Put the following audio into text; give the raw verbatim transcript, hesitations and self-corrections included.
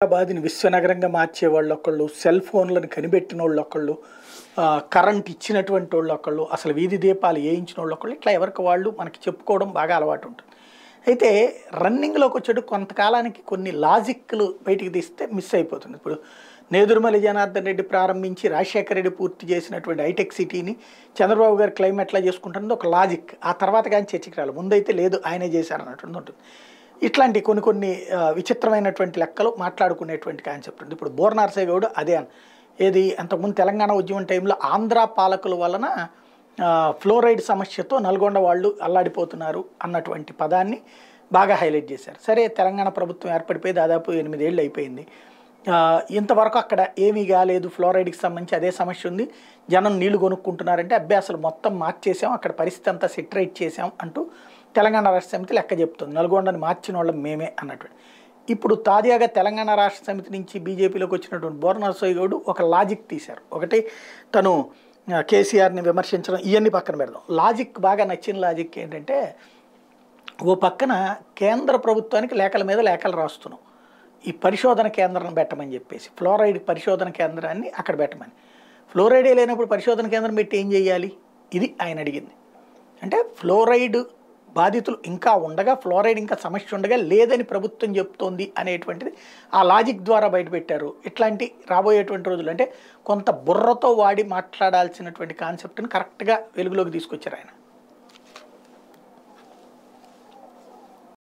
హైదరాబాద్ని విశ్వనగరంగా మార్చే వాళ్ళు ఒకళ్ళు, సెల్ ఫోన్లను కనిపెట్టిన వాళ్ళు ఒకళ్ళు, కరెంట్ ఇచ్చినటువంటి వాళ్ళు ఒకళ్ళు, అసలు వీధి దీపాలు వేయించిన వాళ్ళు ఒకళ్ళు, ఇట్లా ఎవరికి వాళ్ళు మనకి చెప్పుకోవడం బాగా అలవాటు ఉంటుంది. అయితే రన్నింగ్లోకి వచ్చేటు కొంతకాలానికి కొన్ని లాజిక్లు బయటికి తీస్తే మిస్ అయిపోతుంది. ఇప్పుడు నేదురుమల్లి జనార్దన్ రెడ్డి ప్రారంభించి రాజశేఖర రెడ్డి పూర్తి చేసినటువంటి హైటెక్ సిటీని చంద్రబాబు గారు క్లైమ్ ఎట్లా చేసుకుంటుంది ఒక లాజిక్. ఆ తర్వాత కానీ చర్చకి రాలి, ముందైతే లేదు ఆయనే చేశారన్నట్టు ఉంటుంది. ఇట్లాంటి కొన్ని కొన్ని విచిత్రమైనటువంటి లెక్కలు మాట్లాడుకునేటువంటి కాన్సెప్ట్ ఉంది. ఇప్పుడు బోర్ నరసయ్య అదే అని ఏది అంతకుముందు తెలంగాణ ఉద్యమం టైంలో ఆంధ్ర పాలకుల వలన ఫ్లోరైడ్ సమస్యతో నల్గొండ వాళ్ళు అల్లాడిపోతున్నారు అన్నటువంటి పదాన్ని బాగా హైలైట్ చేశారు. సరే, తెలంగాణ ప్రభుత్వం ఏర్పడిపోయి దాదాపు ఎనిమిదేళ్ళు అయిపోయింది, ఇంతవరకు అక్కడ ఏమీ కాలేదు, ఫ్లోరైడ్కి సంబంధించి అదే సమస్య ఉంది, జనం నీళ్లు కొనుక్కుంటున్నారంటే అభ్యాసాలు మొత్తం మార్చేసాం, అక్కడ పరిస్థితి అంతా సెటిలైట్ చేసాం అంటూ తెలంగాణ రాష్ట్ర సమితి లెక్క చెప్తుంది, నల్గొండని మార్చిన వాళ్ళం మేమే అన్నట్టు. ఇప్పుడు తాజాగా తెలంగాణ రాష్ట్ర సమితి నుంచి బీజేపీలోకి వచ్చినటువంటి బోర్ నరసయ్య గౌడ్ ఒక లాజిక్ తీశారు. ఒకటి తను కేసీఆర్ని విమర్శించడం, ఇవన్నీ పక్కన పెడదాం. లాజిక్ బాగా నచ్చిన లాజిక్ ఏంటంటే, ఓ పక్కన కేంద్ర ప్రభుత్వానికి లేఖల మీద లేఖలు రాస్తున్నాం, ఈ పరిశోధన కేంద్రం పెట్టమని చెప్పేసి, ఫ్లోరైడ్ పరిశోధన కేంద్రాన్ని అక్కడ పెట్టమని. ఫ్లోరైడే లేనప్పుడు పరిశోధన కేంద్రం పెట్టి ఏం చేయాలి, ఇది ఆయన అడిగింది. అంటే ఫ్లోరైడ్ బాధితులు ఇంకా ఉండగా, ఫ్లోరైడ్ ఇంకా సమస్య ఉండగా లేదని ప్రభుత్వం చెప్తోంది అనేటువంటిది ఆ లాజిక్ ద్వారా బయటపెట్టారు. ఇట్లాంటి రాబోయేటువంటి రోజులు అంటే కొంత బుర్రతో వాడి మాట్లాడాల్సినటువంటి కాన్సెప్ట్ని కరెక్ట్గా వెలుగులోకి తీసుకొచ్చారు ఆయన.